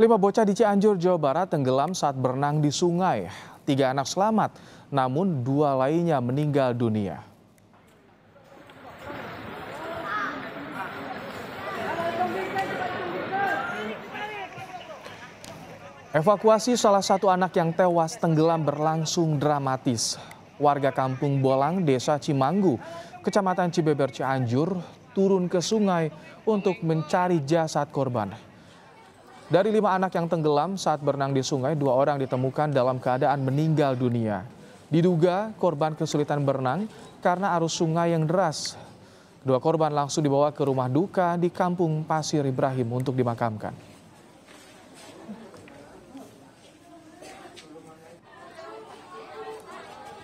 5 bocah di Cianjur, Jawa Barat tenggelam saat berenang di sungai. 3 anak selamat, namun 2 lainnya meninggal dunia. Evakuasi salah satu anak yang tewas tenggelam berlangsung dramatis. Warga Kampung Bolang, Desa Cimanggu, Kecamatan Cibeber, Cianjur, turun ke sungai untuk mencari jasad korban. Dari 5 anak yang tenggelam saat berenang di sungai, 2 orang ditemukan dalam keadaan meninggal dunia. Diduga korban kesulitan berenang karena arus sungai yang deras. 2 korban langsung dibawa ke rumah duka di Kampung Pasir Ibrahim untuk dimakamkan.